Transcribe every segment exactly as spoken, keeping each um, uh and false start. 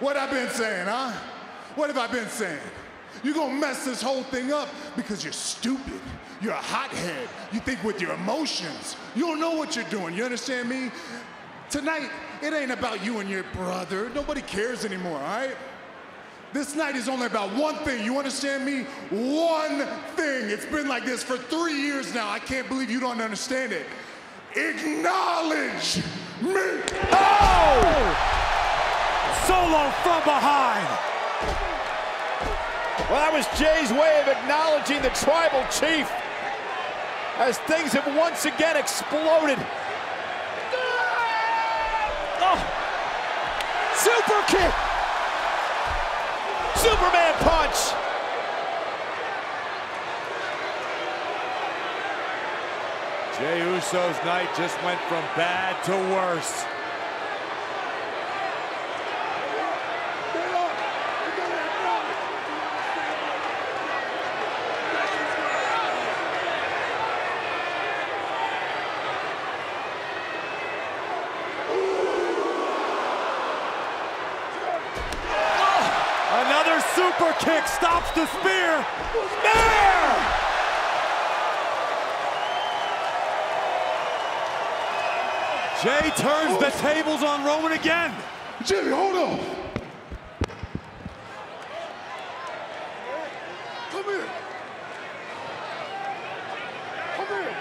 What I've been saying, huh? What have I been saying? You're gonna mess this whole thing up because you're stupid. You're a hothead. You think with your emotions. You don't know what you're doing. You understand me? Tonight, it ain't about you and your brother. Nobody cares anymore, all right? This night is only about one thing. You understand me? One thing. It's been like this for three years now. I can't believe you don't understand it. Acknowledge me. Oh! Solo from behind. Well, that was Jey's way of acknowledging the tribal chief as things have once again exploded. Oh. Super kick! Superman punch! Jey Uso's night just went from bad to worse. Super kick stops the spear. There! Jey turns the tables on Roman again. Jimmy, hold on. Come here. Come here.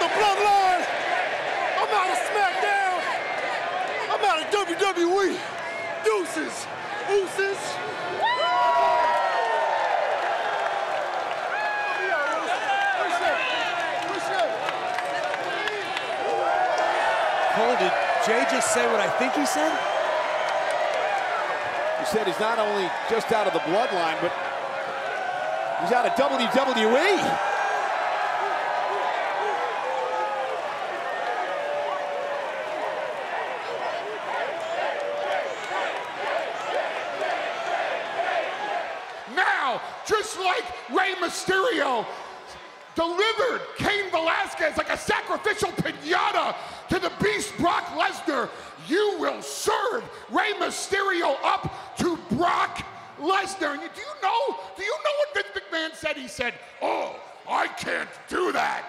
Bloodline. I'm out of SmackDown. I'm out of W W E. Deuces. Ooses. Cole, did Jey just say what I think he said? He said he's not only just out of the bloodline, but he's out of W W E. Just like Rey Mysterio delivered Cain Velasquez like a sacrificial pinata to the beast Brock Lesnar, you will serve Rey Mysterio up to Brock Lesnar. And do you know, do you know what Vince McMahon said? He said, oh, I can't do that.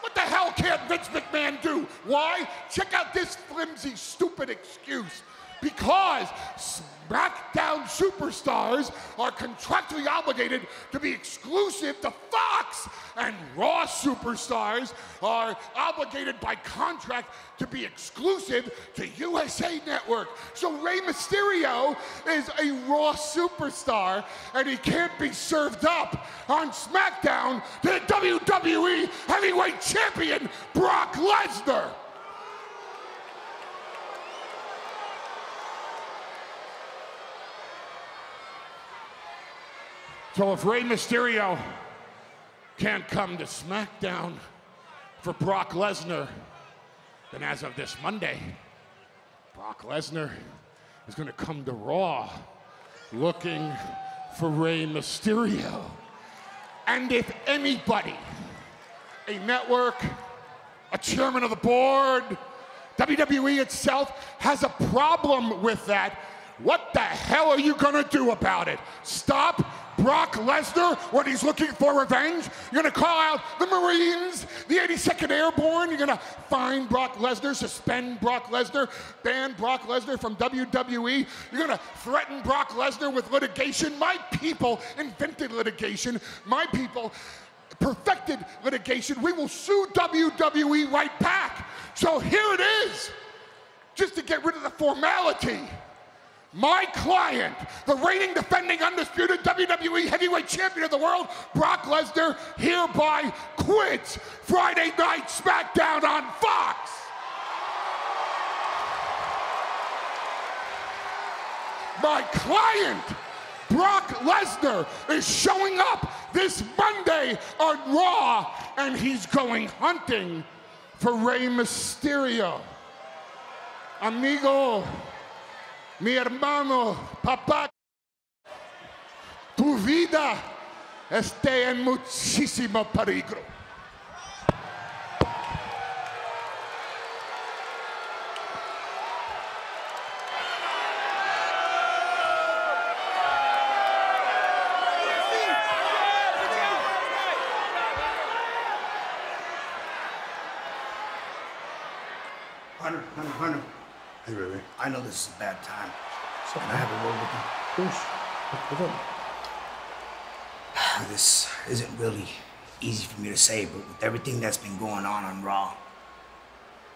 What the hell can't Vince McMahon do? Why? Check out this flimsy, stupid excuse. Because SmackDown superstars are contractually obligated to be exclusive to Fox, and Raw superstars are obligated by contract to be exclusive to U S A Network. So Rey Mysterio is a Raw superstar, and he can't be served up on SmackDown to the W W E Heavyweight Champion, Brock Lesnar. So if Rey Mysterio can't come to SmackDown for Brock Lesnar, then as of this Monday, Brock Lesnar is gonna come to Raw looking for Rey Mysterio. And if anybody, a network, a chairman of the board, W W E itself has a problem with that, what the hell are you gonna do about it? Stop Brock Lesnar when he's looking for revenge. You're gonna call out the Marines, the eighty-second Airborne. You're gonna fine Brock Lesnar, suspend Brock Lesnar, ban Brock Lesnar from W W E. You're gonna threaten Brock Lesnar with litigation. My people invented litigation. My people perfected litigation. We will sue W W E right back. So here it is, just to get rid of the formality. My client, the reigning, defending, undisputed W W E Heavyweight Champion of the world, Brock Lesnar, hereby quits Friday Night SmackDown on Fox. my client, Brock Lesnar, is showing up this Monday on Raw, and he's going hunting for Rey Mysterio. Amigo, mi hermano, papá, tu vida está en muchísimo peligro. Hunter, Hunter, Hunter. Hey, Ray Ray. I know this is a bad time, so can I have a word with you? What's up? This isn't really easy for me to say, but with everything that's been going on on Raw,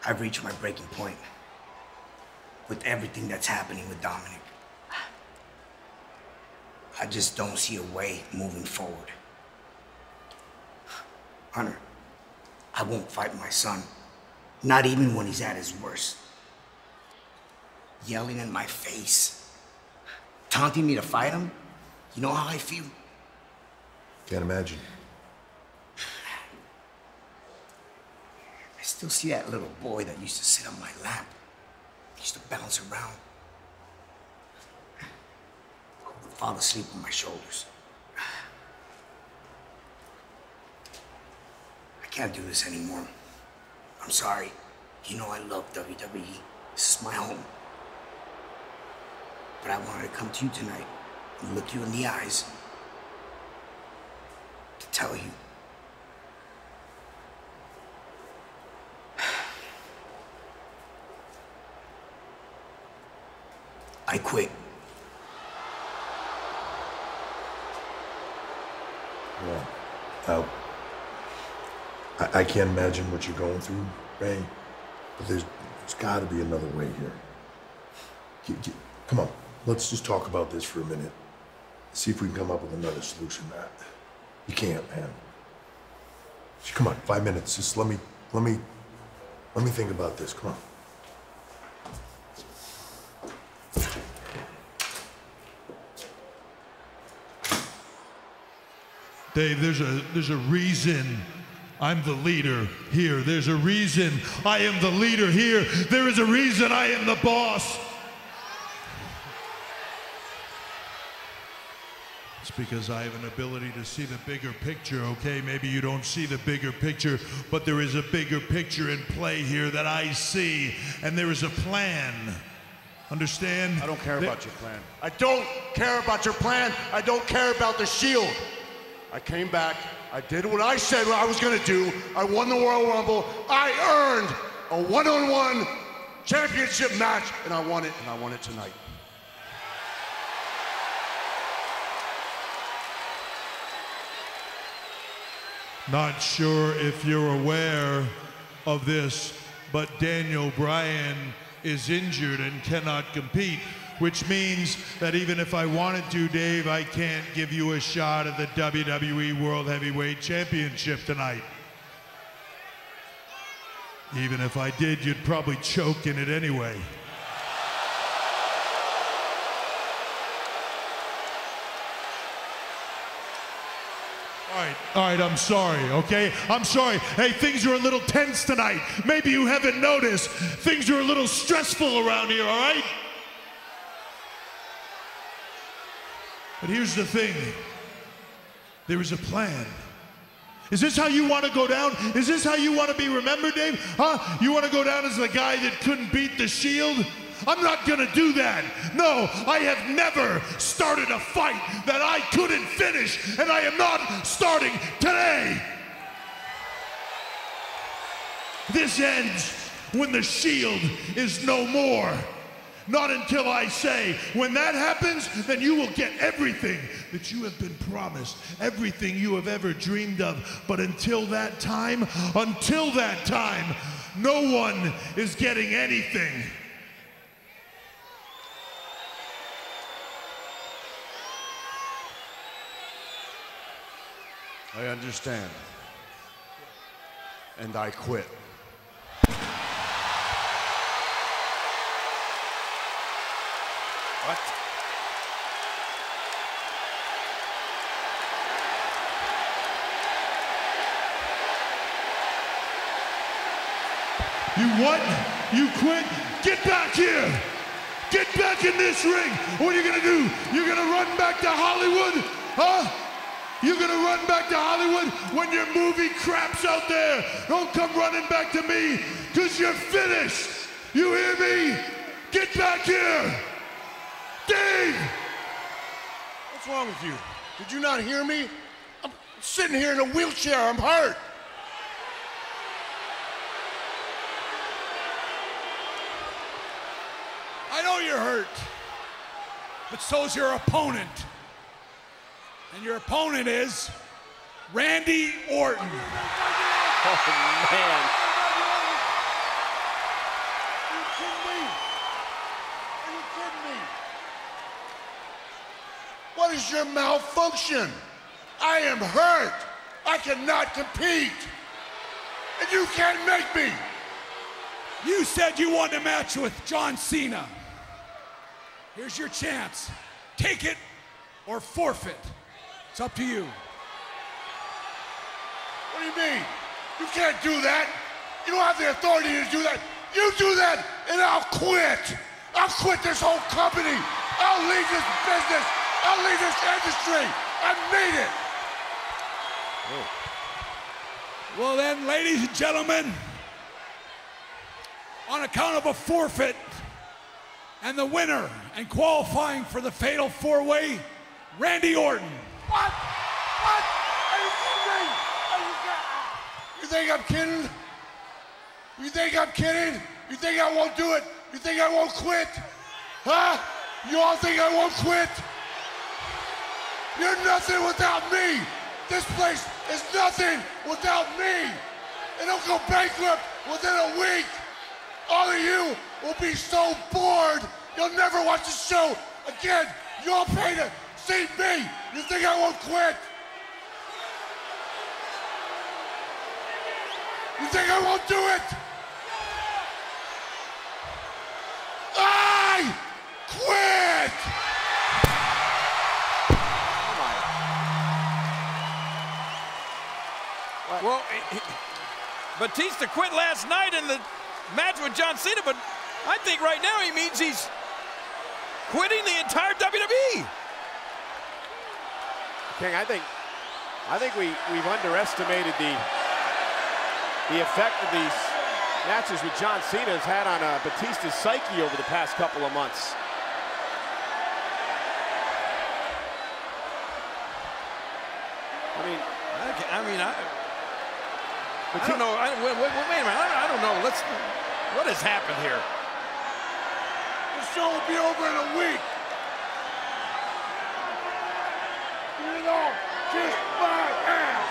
I've reached my breaking point with everything that's happening with Dominic. I just don't see a way moving forward. Hunter, I won't fight my son. Not even when he's at his worst. Yelling in my face. Taunting me to fight him. You know how I feel? Can't imagine. I still see that little boy that used to sit on my lap. He used to bounce around. He would fall asleep on my shoulders. I can't do this anymore. I'm sorry. You know I love W W E. This is my home. But I wanted to come to you tonight and look you in the eyes to tell you I quit. Yeah. Oh. I can't imagine what you're going through, Ray, but there's, there's got to be another way here. Get, get, come on, let's just talk about this for a minute. See if we can come up with another solution, man. You can't, man. Just, come on, five minutes. Just let me, let me, let me think about this. Come on. Dave, there's a there's a reason. I'm the leader here. There's a reason I am the leader here. There is a reason I am the boss. It's because I have an ability to see the bigger picture, okay? Maybe you don't see the bigger picture, but there is a bigger picture in play here that I see, and there is a plan. Understand? I don't care about your plan. I don't care about your plan. I don't care about the Shield. I came back. I did what I said I was gonna do. I won the Royal Rumble. I earned a one-on-one championship match, and I won it, and I won it tonight. Not sure if you're aware of this, but Daniel Bryan is injured and cannot compete, which means that even if I wanted to, Dave, I can't give you a shot at the W W E World Heavyweight Championship tonight. Even if I did, you'd probably choke in it anyway. All right, all right, I'm sorry, okay? I'm sorry. Hey, things are a little tense tonight. Maybe you haven't noticed. Things are a little stressful around here, all right? But here's the thing, there is a plan. Is this how you want to go down? Is this how you want to be remembered, Dave? Huh? You want to go down as the guy that couldn't beat the Shield? I'm not going to do that. No, I have never started a fight that I couldn't finish, and I am not starting today. This ends when the Shield is no more. Not until I say, when that happens, then you will get everything that you have been promised, everything you have ever dreamed of. But until that time, until that time, no one is getting anything. I understand. And I quit. What? You what? You quit? Get back here! Get back in this ring! What are you gonna do? You're gonna run back to Hollywood? Huh? You're gonna run back to Hollywood when your movie crap's out there? Don't come running back to me, cause you're finished! You hear me? Get back here! Dave! What's wrong with you? Did you not hear me? I'm sitting here in a wheelchair, I'm hurt! I know you're hurt, but so's your opponent. And your opponent is Randy Orton. Oh, man. Are you kidding me? Are you kidding me? What is your malfunction? I am hurt. I cannot compete. And you can't make me. You said you won the match with John Cena. Here's your chance. Take it or forfeit. It's up to you. What do you mean? You can't do that. You don't have the authority to do that. You do that and I'll quit. I'll quit this whole company. I'll leave this business. I'll leave this industry. I made it. Oh. Well then, ladies and gentlemen, on account of a forfeit, and the winner and qualifying for the fatal four-way, Randy Orton. What? What? Are you kidding me? Are you kidding? You think I'm kidding? You think I'm kidding? You think I won't do it? You think I won't quit? Huh? You all think I won't quit? You're nothing without me. This place is nothing without me. It'll go bankrupt within a week. All of you will be so bored, you'll never watch the show again. You all pay to see me. You think I won't quit? You think I won't do it? I quit! Oh my. Well, Batista quit last night in the match with John Cena, but I think right now he means he's quitting the entire W W E. King, I think, I think we we've underestimated the the effect of these matches with John Cena has had on uh, Batista's psyche over the past couple of months. I mean, I, I mean, I, I don't know. I, wait, wait, wait a minute. I, I don't know. Let's. What has happened here? The show will be over in a week. You know, just my ass.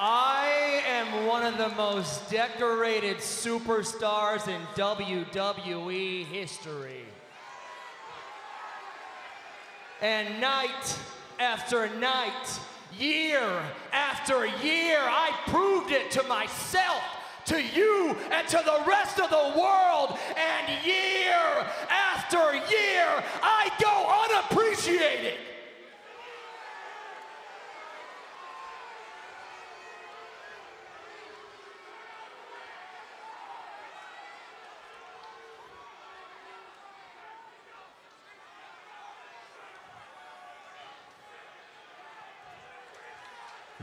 I am one of the most decorated superstars in W W E history. And night after night, year after year, I proved it to myself, to you, and to the rest of the world. And year after year, I go unappreciated.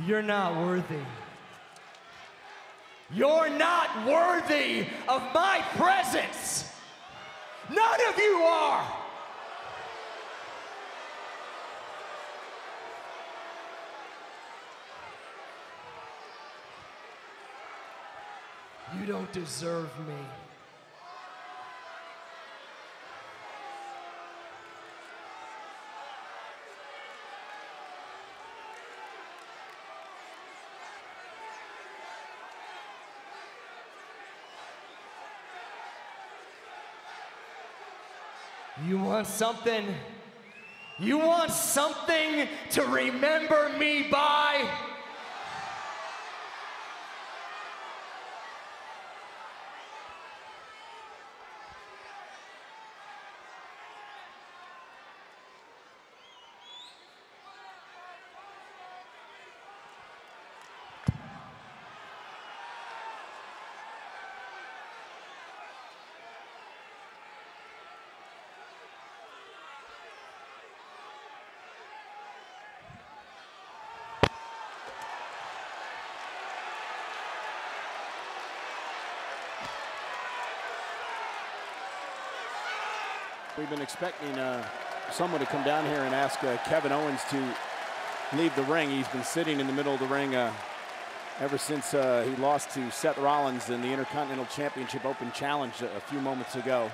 You're not worthy. You're not worthy of my presence. None of you are. You don't deserve me. You want something? You want something to remember me by? We've been expecting uh, someone to come down here and ask uh, Kevin Owens to leave the ring. He's been sitting in the middle of the ring uh, ever since uh, he lost to Seth Rollins in the Intercontinental Championship Open Challenge a, a few moments ago.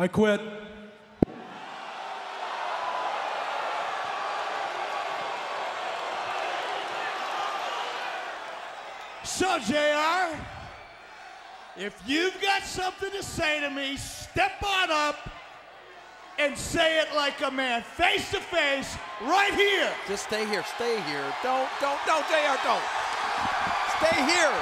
I quit. So, J R, if you've got something to say to me, step on up and say it like a man, face to face, right here. Just stay here, stay here. Don't, don't, don't, J R, don't. Stay here.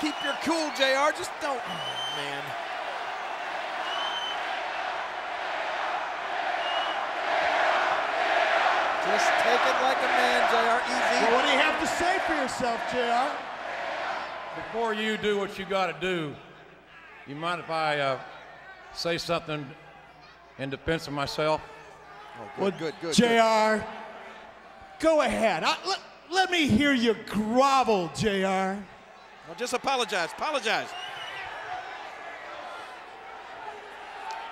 Keep your cool, J R, just don't, oh, man. Just take it like a man, J R, easy. Well, what do you have to say for yourself, J R? Before you do what you gotta do, you mind if I uh, say something in defense of myself? Oh, good, well, good, good, J R, good. Go ahead. I, let, let me hear you grovel, J R. Well, just apologize, apologize.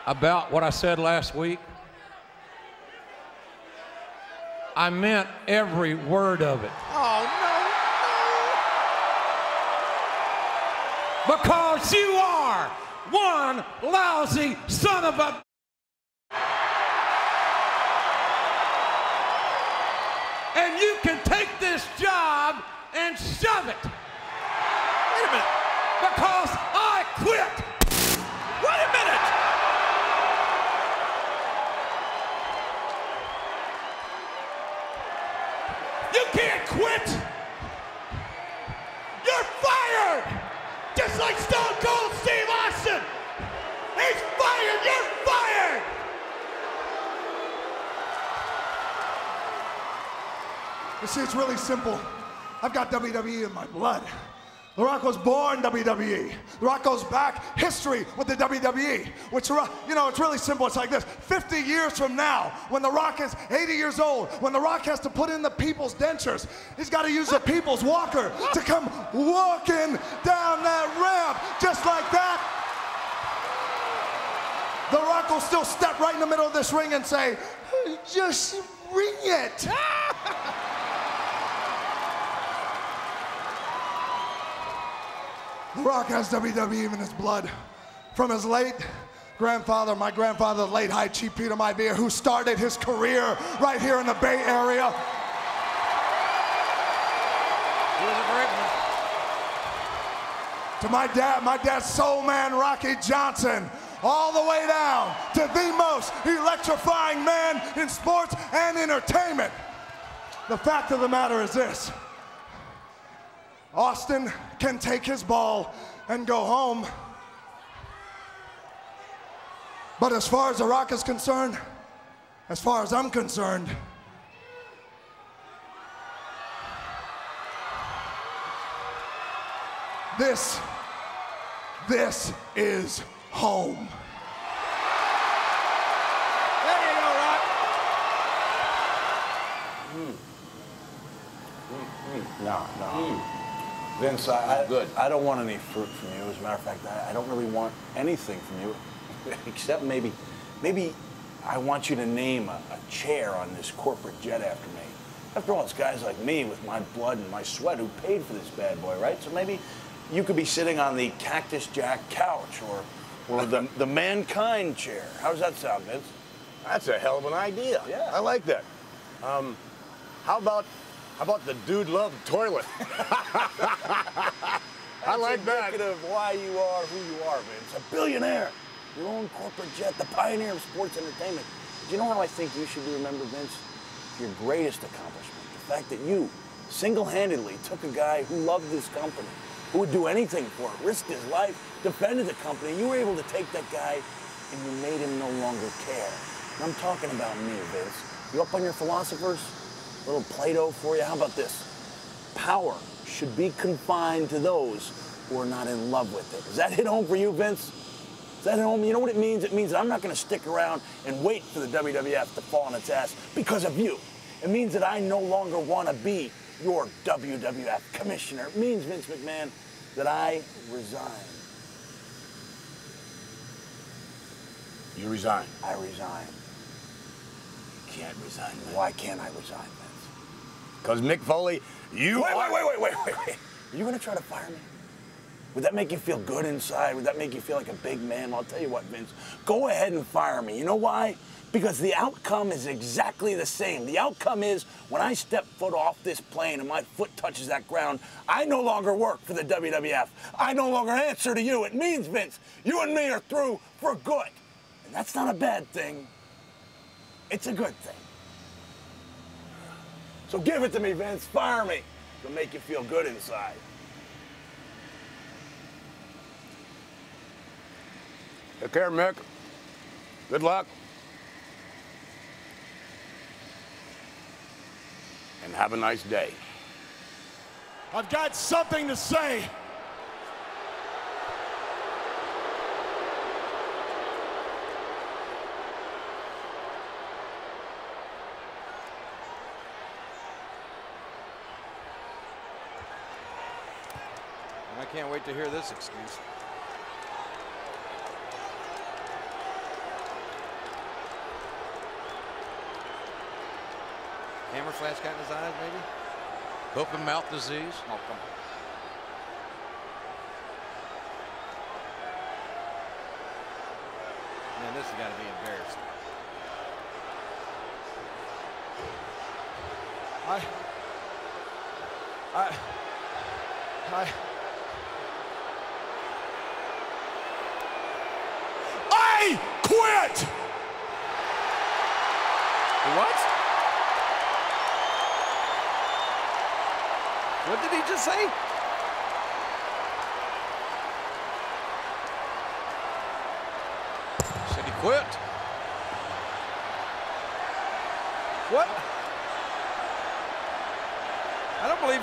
About what I said last week, I meant every word of it. Oh, no, no. Because you are one lousy son of a... And you can take this job and shove it. Wait a minute. Because I quit. Wait a minute. You can't quit. You're fired. Just like Stone Cold Steve Austin. He's fired. You're fired. You see, it's really simple. I've got W W E in my blood. The Rock was born W W E. The Rock goes back history with the W W E, which, you know, it's really simple. It's like this. fifty years from now, when The Rock is eighty years old, when The Rock has to put in the people's dentures, he's got to use the people's walker to come walking down that ramp just like that. The Rock will still step right in the middle of this ring and say, just ring it. The Rock has W W E in his blood. From his late grandfather, my grandfather, the late High Chief Peter Maivia, who started his career right here in the Bay Area. He was a great one. To my dad, my dad's soul man, Rocky Johnson, all the way down to the most electrifying man in sports and entertainment. The fact of the matter is this. Austin can take his ball and go home. But as far as The Rock is concerned, as far as I'm concerned, this, this is home. There you go, Rock. Mm. Mm, mm. No, no. Mm. Vince, I, I, Good. I don't want any fruit from you. As a matter of fact, I, I don't really want anything from you, except maybe, maybe I want you to name a, a chair on this corporate jet after me. After all, it's guys like me with my blood and my sweat who paid for this bad boy, right? So maybe you could be sitting on the Cactus Jack couch or, or the, the Mankind chair. How does that sound, Vince? That's a hell of an idea. Yeah. I like that. Um, how about... How about the Dude Love Toilet? I like that. That's indicative why you are who you are, man. It's a billionaire. your own corporate jet, the pioneer of sports entertainment. Do you know what I think you should be remembered, Vince? Your greatest accomplishment, the fact that you single-handedly took a guy who loved this company, who would do anything for it, risked his life, defended the company. You were able to take that guy and you made him no longer care. And I'm talking about me, Vince. You up on your philosophers? A little Plato for you. How about this? Power should be confined to those who are not in love with it. Does that hit home for you, Vince? Does that hit home? You know what it means? It means that I'm not going to stick around and wait for the W W F to fall on its ass because of you. It means that I no longer want to be your W W F commissioner. It means, Vince McMahon, that I resign. You resign. I resign. You can't resign, man. Why can't I resign, Vince? Because Mick Foley, you Wait, are... wait, wait, wait, wait, wait. Are you going to try to fire me? Would that make you feel good inside? Would that make you feel like a big man? Well, I'll tell you what, Vince. Go ahead and fire me. You know why? Because the outcome is exactly the same. The outcome is when I step foot off this plane and my foot touches that ground, I no longer work for the W W F. I no longer answer to you. It means, Vince, you and me are through for good. And that's not a bad thing. It's a good thing. So give it to me, Vince. Fire me. It'll make you feel good inside. Take care, Mick. Good luck. And have a nice day. I've got something to say. I can't wait to hear this excuse. Hammer flash got in his eyes, maybe? Open mouth disease? Oh, come on. Man, this has got to be embarrassing. I... I... I... I quit! What? What did he just say? Said he quit. What? I don't believe, I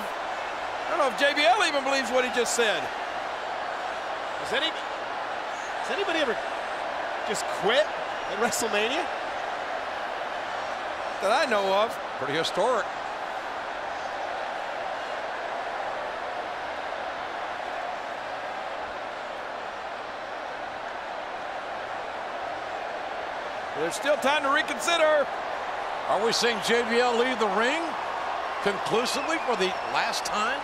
don't know if J B L even believes what he just said. Has, any, has anybody ever just quit at WrestleMania? That I know of. Pretty historic. There's still time to reconsider. Are we seeing J B L leave the ring conclusively for the last time?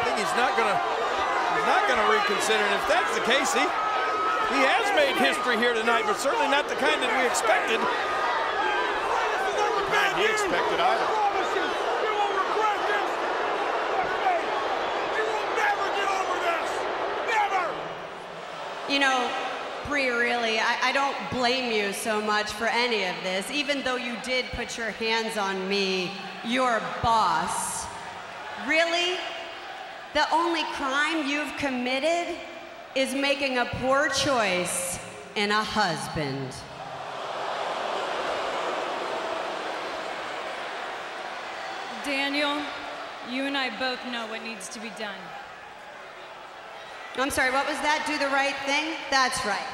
I think he's not gonna. Not going to reconsider, and if that's the case, he, he has made history here tonight, but certainly not the kind that we expected. The kind he expected either. You will regret this. You will never get over this. Never. You know, Bree, really, I, I don't blame you so much for any of this, even though you did put your hands on me, your boss. Really? The only crime you've committed is making a poor choice in a husband. Daniel, you and I both know what needs to be done. I'm sorry, what was that? Do the right thing? That's right.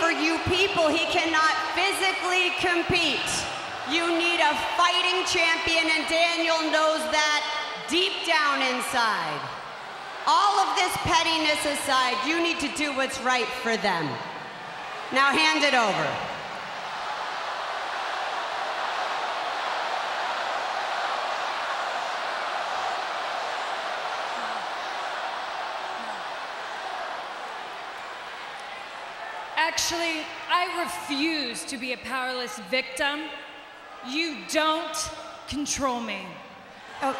For you people, he cannot physically compete. You need a fighting champion, and Daniel knows that deep down inside. All of this pettiness aside, you need to do what's right for them. Now hand it over. Actually, I refuse to be a powerless victim. You don't control me. Oh.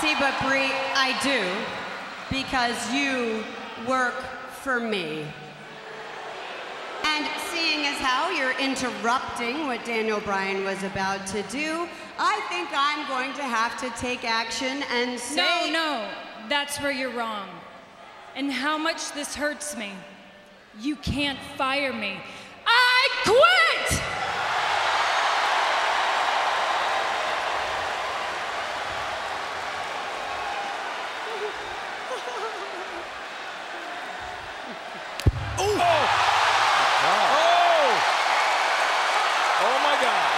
See, but Bree, I do, because you work for me. And seeing as how you're interrupting what Daniel Bryan was about to do, I think I'm going to have to take action and say— No, no, that's where you're wrong. And how much this hurts me. You can't fire me. I quit! Ooh. Oh! Oh! Oh my God!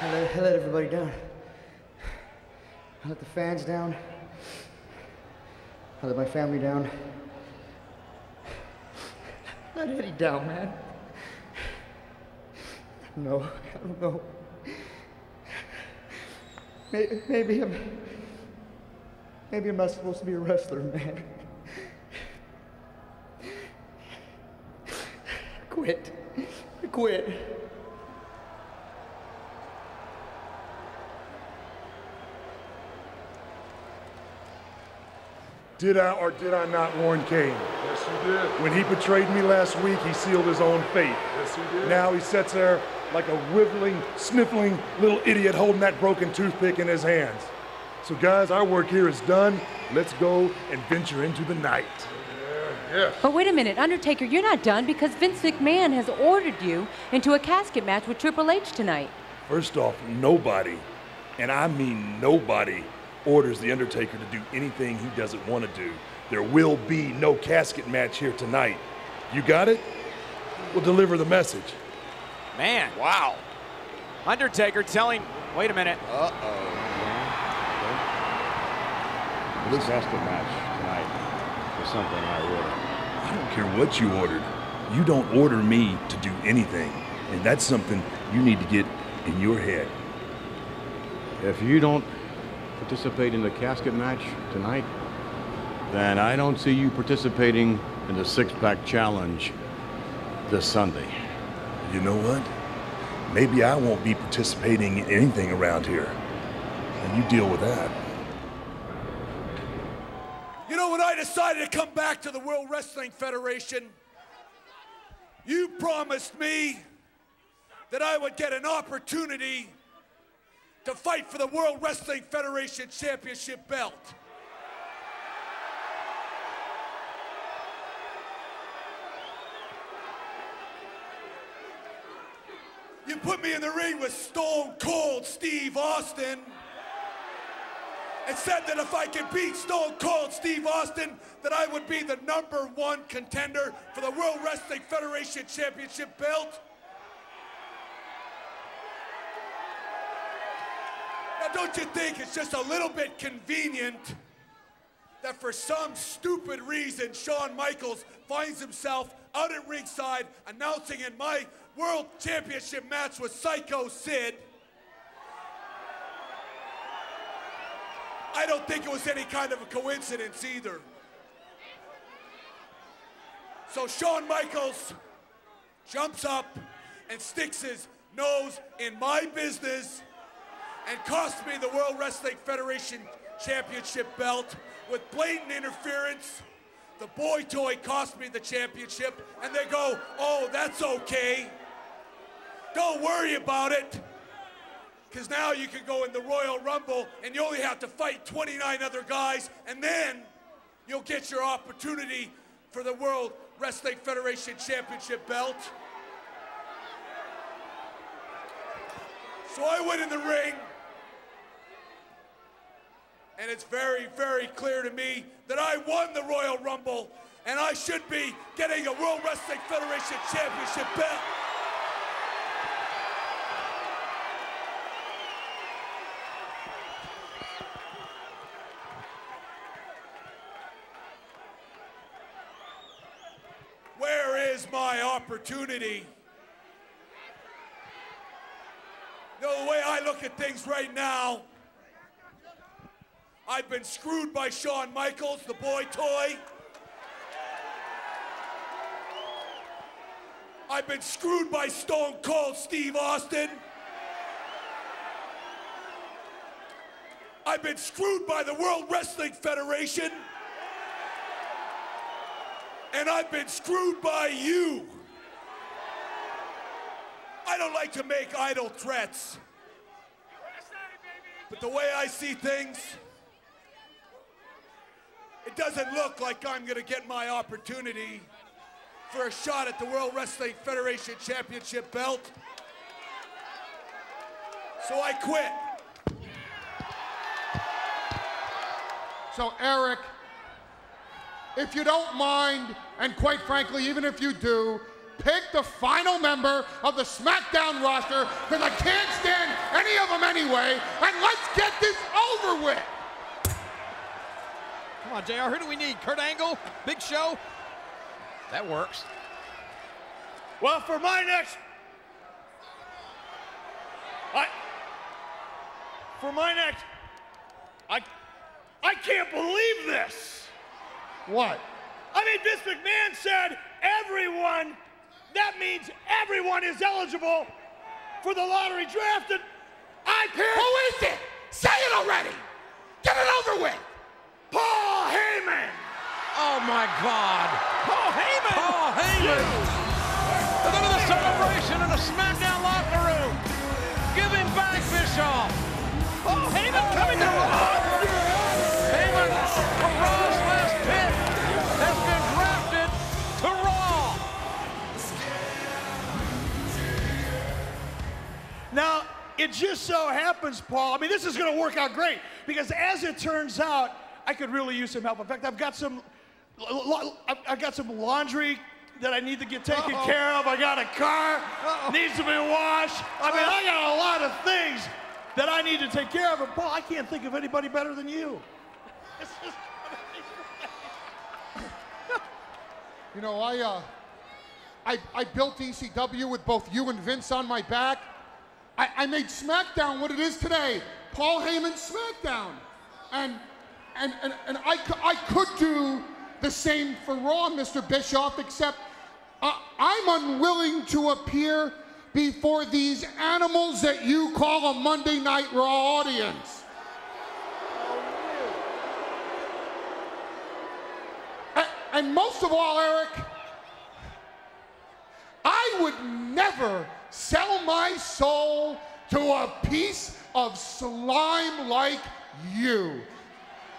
I let everybody down. I let the fans down. I let my family down. I let Eddie down, man. No, I don't know. Maybe, maybe I'm... Maybe I'm not supposed to be a wrestler, man. I quit. I quit. Did I or did I not warn Cain? Yes, you did. When he betrayed me last week, he sealed his own fate. Yes, you did. Now he sits there like a whiffling, sniffling little idiot holding that broken toothpick in his hands. So guys, our work here is done. Let's go and venture into the night. Yeah, yeah. But wait a minute, Undertaker, you're not done because Vince McMahon has ordered you into a casket match with Triple H tonight. First off, nobody, and I mean nobody, orders The Undertaker to do anything he doesn't want to do. There will be no casket match here tonight. You got it? We'll deliver the message. Man, wow. Undertaker telling, wait a minute. Uh-oh. Yeah. Okay. This casket match tonight was something I ordered. I don't care what you ordered. You don't order me to do anything. And that's something you need to get in your head. If you don't participate in the casket match tonight, then I don't see you participating in the six-pack challenge this Sunday. You know what? Maybe I won't be participating in anything around here. And you deal with that. You know, when I decided to come back to the World Wrestling Federation, you promised me that I would get an opportunity to fight for the World Wrestling Federation Championship belt. You put me in the ring with Stone Cold Steve Austin and said that if I could beat Stone Cold Steve Austin, that I would be the number one contender for the World Wrestling Federation Championship belt. Now, don't you think it's just a little bit convenient that for some stupid reason Shawn Michaels finds himself out at ringside announcing in my World Championship match with Psycho Sid? I don't think it was any kind of a coincidence either. So Shawn Michaels jumps up and sticks his nose in my business and cost me the World Wrestling Federation Championship belt with blatant interference The boy toy cost me the championship, and they go, oh, that's okay. Don't worry about it. Because now you can go in the Royal Rumble and you only have to fight twenty-nine other guys, and then you'll get your opportunity for the World Wrestling Federation Championship belt. So I went in the ring, and it's very, very clear to me that I won the Royal Rumble, and I should be getting a World Wrestling Federation Championship belt. Where is my opportunity? No, the way I look at things right now, I've been screwed by Shawn Michaels, the boy toy. I've been screwed by Stone Cold Steve Austin. I've been screwed by the World Wrestling Federation. And I've been screwed by you. I don't like to make idle threats. But the way I see things, it doesn't look like I'm gonna get my opportunity for a shot at the World Wrestling Federation Championship belt. So I quit. So Eric, if you don't mind, and quite frankly, even if you do, pick the final member of the SmackDown roster, because I can't stand any of them anyway, and let's get this over with. Come on, J R, who do we need? Kurt Angle? Big Show? That works. Well, for my next... I... For my next... I... I can't believe this! What? I mean, Vince McMahon said everyone... That means everyone is eligible for the lottery draft, and I can't... Who is it? Say it already! Get it over with! Paul Heyman! Oh my God! Paul Heyman! Paul Heyman! Yeah. Look at the celebration in the SmackDown locker room! Give him back, Bischoff! Paul Heyman coming to Raw! Heyman from Raw's last pick has been drafted to Raw! Now, it just so happens, Paul, I mean, this is going to work out great, because as it turns out, I could really use some help. In fact, I've got some, I've got some laundry that I need to get taken Uh-oh. care of. I got a car, Uh-oh. needs to be washed. I mean, I got a lot of things that I need to take care of. And Paul, I can't think of anybody better than you. You know, I, uh, I, I built E C W with both you and Vince on my back. I, I made SmackDown what it is today. Paul Heyman SmackDown, and. And, and, and I, I could do the same for Raw, Mister Bischoff, except uh, I'm unwilling to appear before these animals that you call a Monday Night Raw audience. And, and most of all, Eric, I would never sell my soul to a piece of slime like you.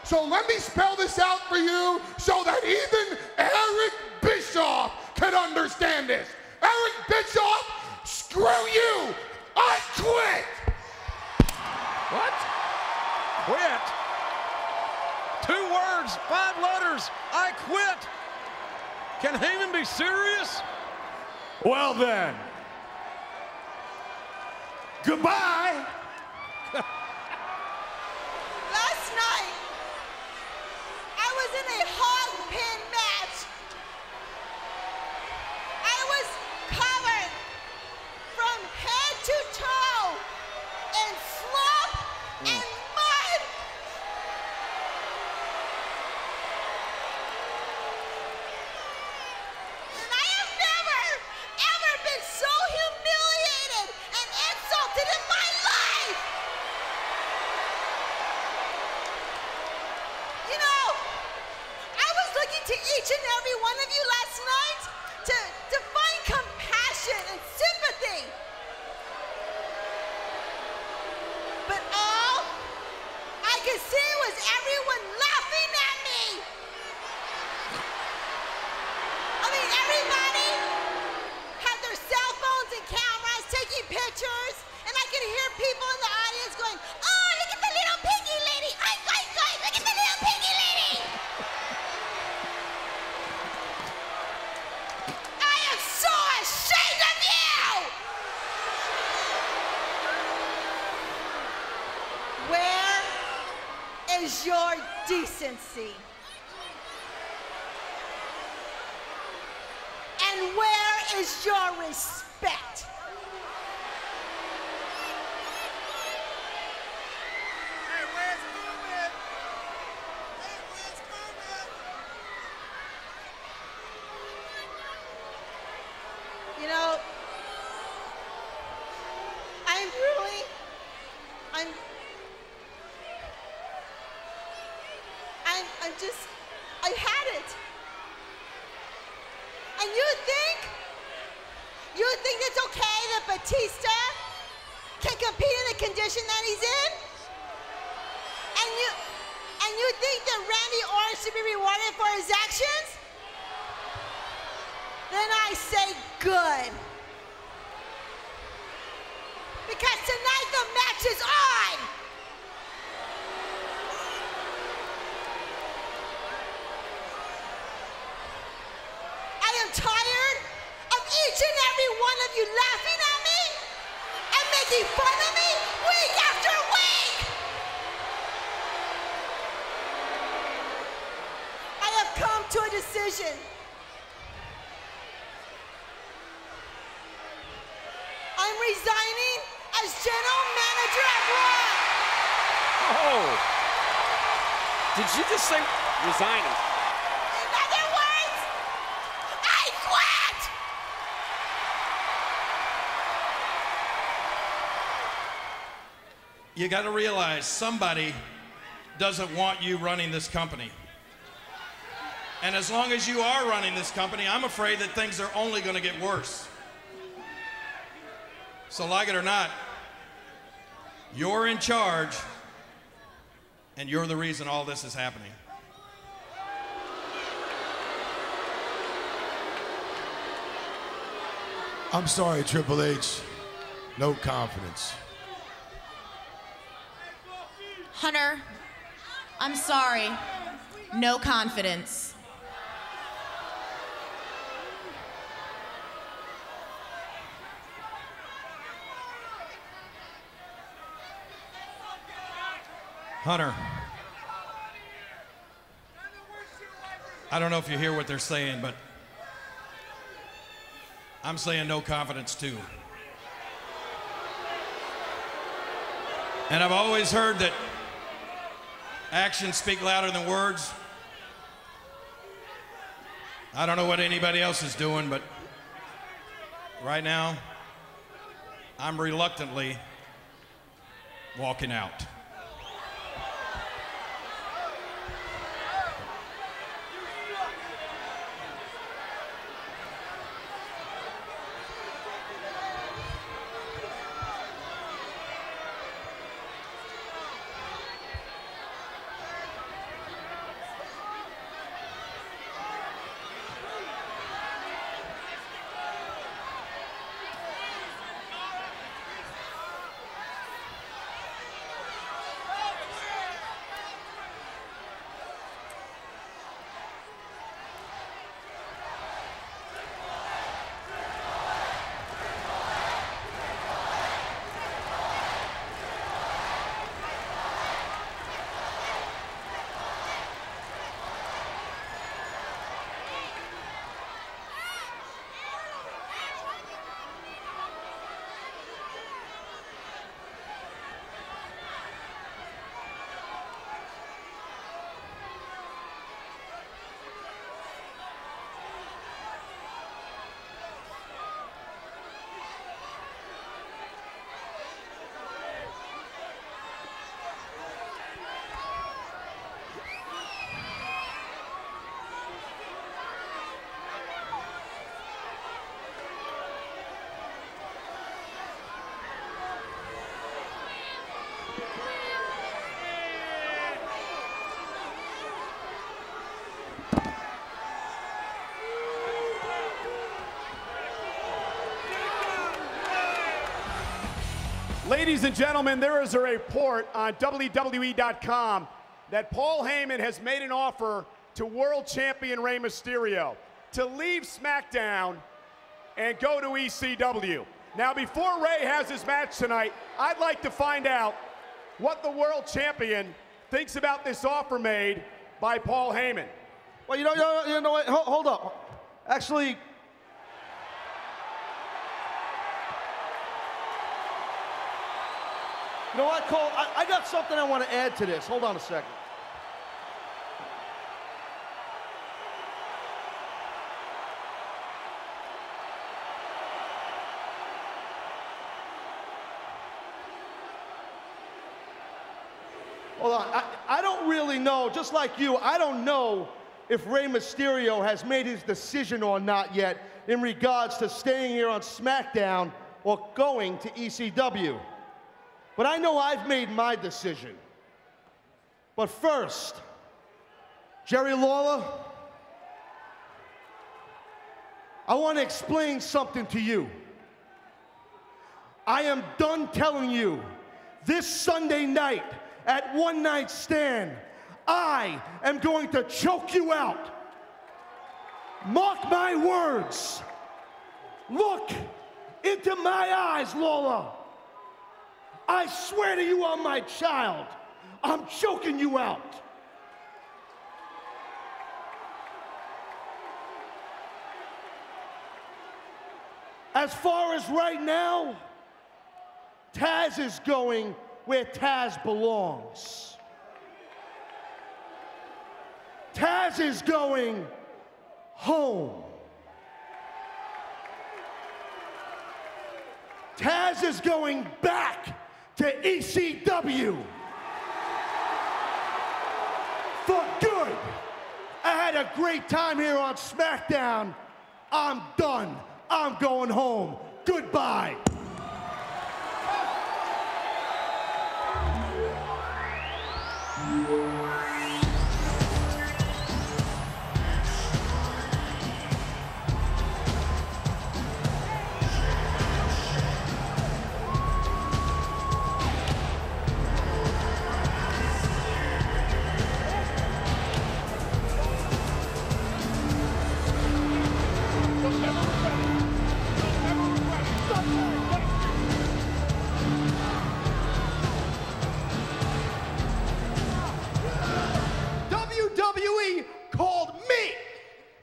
So let me spell this out for you so that even Eric Bischoff can understand this. Eric Bischoff, screw you! I quit! What? Quit? Two words, five letters, I quit! Can Heyman be serious? Well then, goodbye! Last night, I was in a hog pin match. I was covered from head to toe in slop mm. and mud. And I have never, ever been so humiliated and insulted in my life. to each and every one of you last night to, to find compassion and sympathy. But all I could see was everyone laughing at me. I mean, everybody had their cell phones and cameras taking pictures, and I could hear people in the audience going, oh, look at the little piggy lady. Oink, oink, oink, look at the little piggy lady. I am so ashamed of you. Where is your decency? And where is your respect? You know, I'm really, I'm, I'm, I'm just, I had it. And you think, you think it's okay that Batista can compete in the condition that he's in? And you, and you think that Randy Orton should be rewarded for his actions? Then I say good. Because tonight the match is on. I am tired of each and every one of you laughing at me and making fun of me week after week. I have come to a decision. I'm resigning as general manager at Raw. Oh. Did you just say resigning? In other words, I quit. You got to realize somebody doesn't want you running this company. And as long as you are running this company, I'm afraid that things are only going to get worse. So like it or not, you're in charge, and you're the reason all this is happening. I'm sorry, Triple H. No confidence. Hunter, I'm sorry. No confidence. Hunter, I don't know if you hear what they're saying, but I'm saying no confidence too. And I've always heard that actions speak louder than words. I don't know what anybody else is doing, but right now, I'm reluctantly walking out. Ladies and gentlemen, there is a report on W W E dot com that Paul Heyman has made an offer to world champion Rey Mysterio to leave SmackDown and go to E C W. Now, before Rey has his match tonight, I'd like to find out what the world champion thinks about this offer made by Paul Heyman. Well, you know, you know, you know what? Hold, hold up. Actually, you know what, Cole? I, I got something I want to add to this. Hold on a second. Hold on. I, I don't really know, just like you, I don't know if Rey Mysterio has made his decision or not yet in regards to staying here on SmackDown or going to E C W. But I know I've made my decision. But first, Jerry Lawler, I want to explain something to you. I am done telling you this Sunday night at One Night Stand, I am going to choke you out. Mark my words. Look into my eyes, Lawler. I swear to you on my child, I'm choking you out. As far as right now, Taz is going where Taz belongs. Taz is going home. Taz is going back to E C W. For good. I had a great time here on SmackDown. I'm done. I'm going home. Goodbye.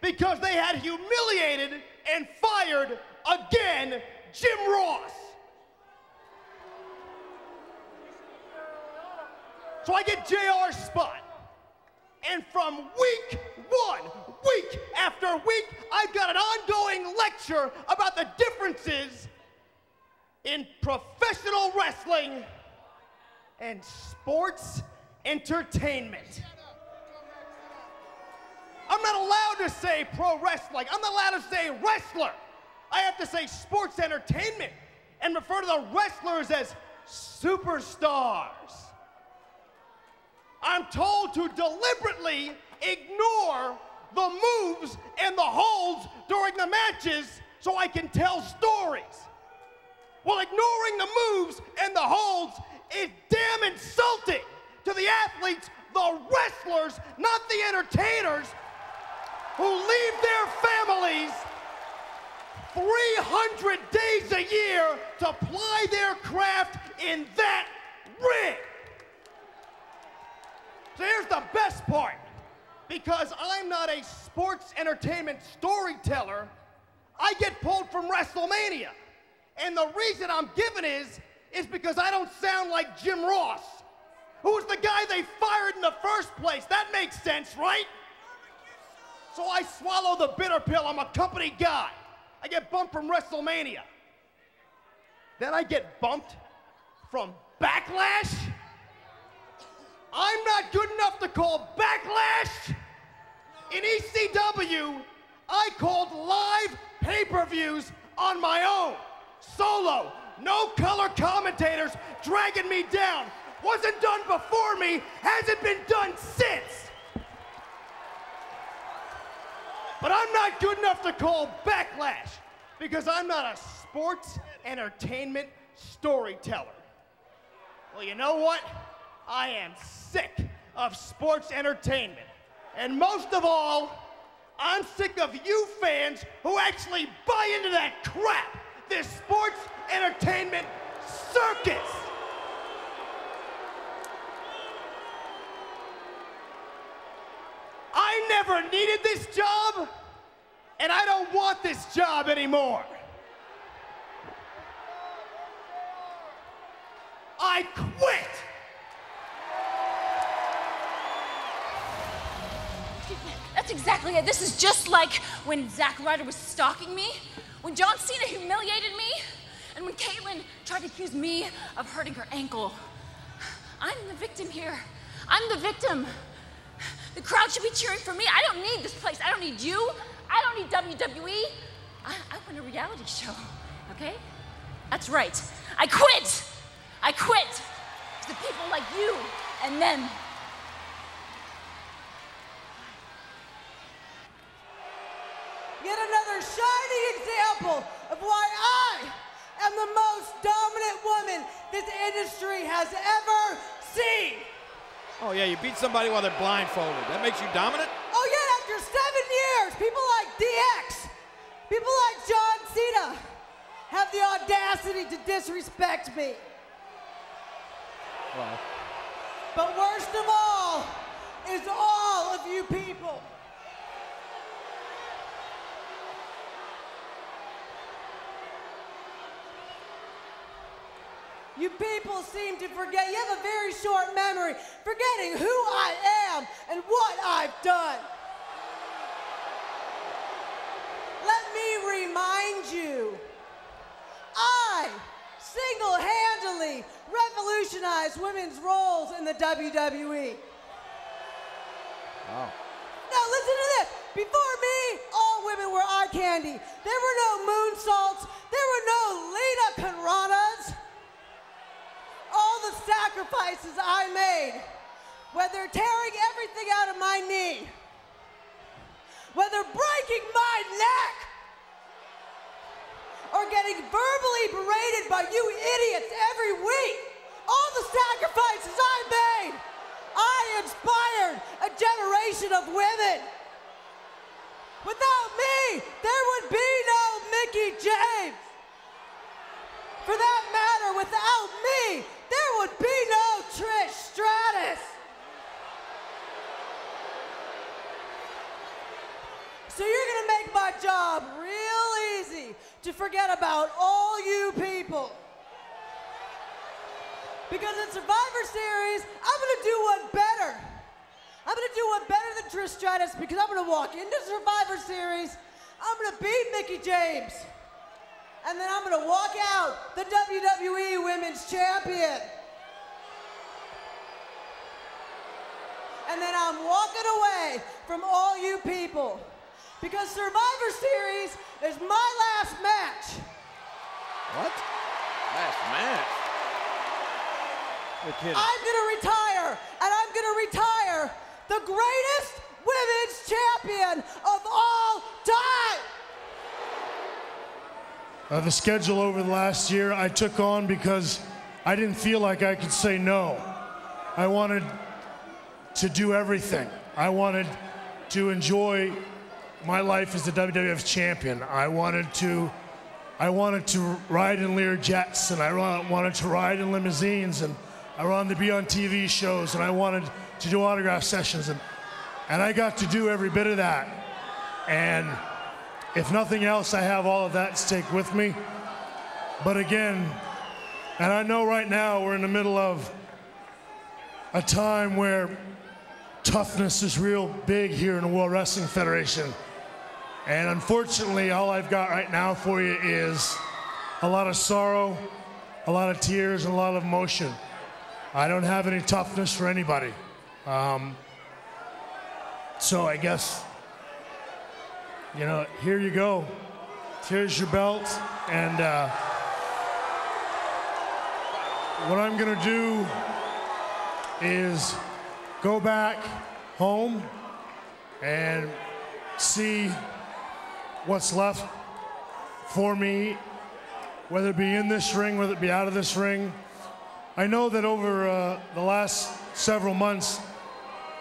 Because they had humiliated and fired again Jim Ross. So I get J R's spot. And from week one, week after week, I've got an ongoing lecture about the differences in professional wrestling and sports entertainment. I'm not allowed to say pro wrestling. I'm not allowed to say wrestler. I have to say sports entertainment and refer to the wrestlers as superstars. I'm told to deliberately ignore the moves and the holds during the matches so I can tell stories. Well, ignoring the moves and the holds is damn insulting to the athletes, the wrestlers, not the entertainers, who leave their families three hundred days a year to ply their craft in that ring. So here's the best part. Because I'm not a sports entertainment storyteller, I get pulled from WrestleMania. And the reason I'm given is, is because I don't sound like Jim Ross, who's the guy they fired in the first place. That makes sense, right? So I swallow the bitter pill. I'm a company guy. I get bumped from WrestleMania. Then I get bumped from Backlash? I'm not good enough to call Backlash? In E C W, I called live pay-per-views on my own. Solo, no color commentators dragging me down. Wasn't done before me, hasn't been done since. But I'm not good enough to call Backlash because I'm not a sports entertainment storyteller. Well, you know what? I am sick of sports entertainment. And most of all, I'm sick of you fans who actually buy into that crap, this sports entertainment circus. I never needed this job, and I don't want this job anymore. I quit! That's exactly it. This is just like when Zack Ryder was stalking me, when John Cena humiliated me, and when Caitlyn tried to accuse me of hurting her ankle. I'm the victim here. I'm the victim. The crowd should be cheering for me. I don't need this place. I don't need you. I don't need W W E. I, I want a reality show, okay? That's right. I quit. I quit to the people like you and them. Yet another shining example of why I am the most dominant woman this industry has ever seen. Oh yeah, you beat somebody while they're blindfolded. That makes you dominant? Oh yeah, after seven years, people like D X, people like John Cena have the audacity to disrespect me. Wow. But worst of all is all of you people. You people seem to forget, you have a very short memory, forgetting who I am and what I've done. Let me remind you, I single-handedly revolutionized women's roles in the W W E. Wow. Now listen to this. Before me, all women were eye candy. There were no moonsaults. There were no Lita Conradas. All the sacrifices I made, whether tearing everything out of my knee, whether breaking my neck, or getting verbally berated by you idiots every week, all the sacrifices I made, I inspired a generation of women. Without me, there would be no Mickey James. For that matter, without me, there would be no Trish Stratus. So you're gonna make my job real easy to forget about all you people. Because in Survivor Series, I'm gonna do one better. I'm gonna do one better than Trish Stratus because I'm gonna walk into Survivor Series, I'm gonna beat Mickey James. And then I'm gonna walk out the W W E Women's Champion. And then I'm walking away from all you people. Because Survivor Series is my last match. What? Last match? You're kidding. I'm gonna retire, and I'm gonna retire the greatest women's champion of all time. Uh, the schedule over the last year I took on because I didn't feel like I could say no. I wanted to do everything. I wanted to enjoy my life as the W W F champion. I wanted to, I wanted to ride in Lear jets, and I wanted to ride in limousines, and I wanted to be on T V shows, and I wanted to do autograph sessions, and and I got to do every bit of that. And if nothing else, I have all of that stake with me. But again, and I know right now we're in the middle of a time where toughness is real big here in the World Wrestling Federation. And unfortunately, all I've got right now for you is a lot of sorrow, a lot of tears, and a lot of emotion. I don't have any toughness for anybody. Um, so I guess, you know, here you go. Here's your belt. And uh, what I'm going to do is go back home and see what's left for me, whether it be in this ring, whether it be out of this ring. I know that over uh, the last several months,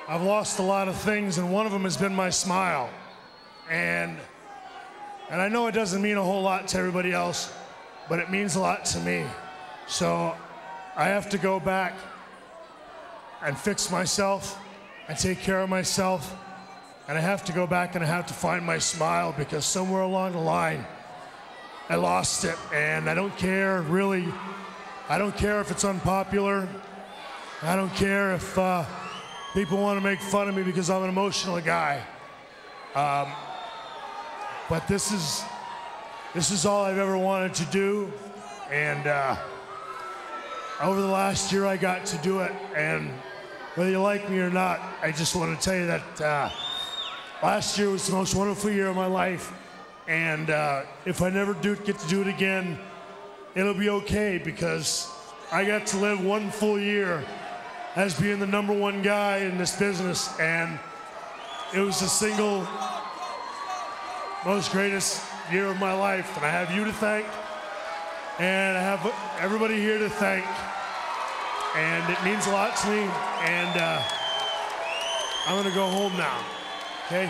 I've lost a lot of things, and one of them has been my smile. And, and I know it doesn't mean a whole lot to everybody else, but it means a lot to me. So I have to go back and fix myself and take care of myself. And I have to go back and I have to find my smile, because somewhere along the line, I lost it. And I don't care, really. I don't care if it's unpopular. I don't care if uh, people want to make fun of me because I'm an emotional guy. Um, but this is, this is all I've ever wanted to do. And uh, over the last year, I got to do it. And whether you like me or not, I just want to tell you that uh, last year was the most wonderful year of my life. And uh, if I never do get to do it again, it'll be okay, because I got to live one full year as being the number one guy in this business, and it was the single most greatest year of my life. And I have you to thank, and I have everybody here to thank, and it means a lot to me. And uh, I'm gonna go home now, okay?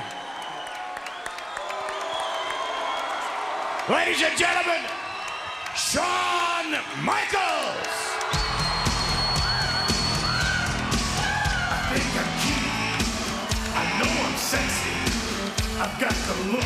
Ladies and gentlemen, Shawn Michaels! I think I'm cute. I know I'm sexy. I've got the look.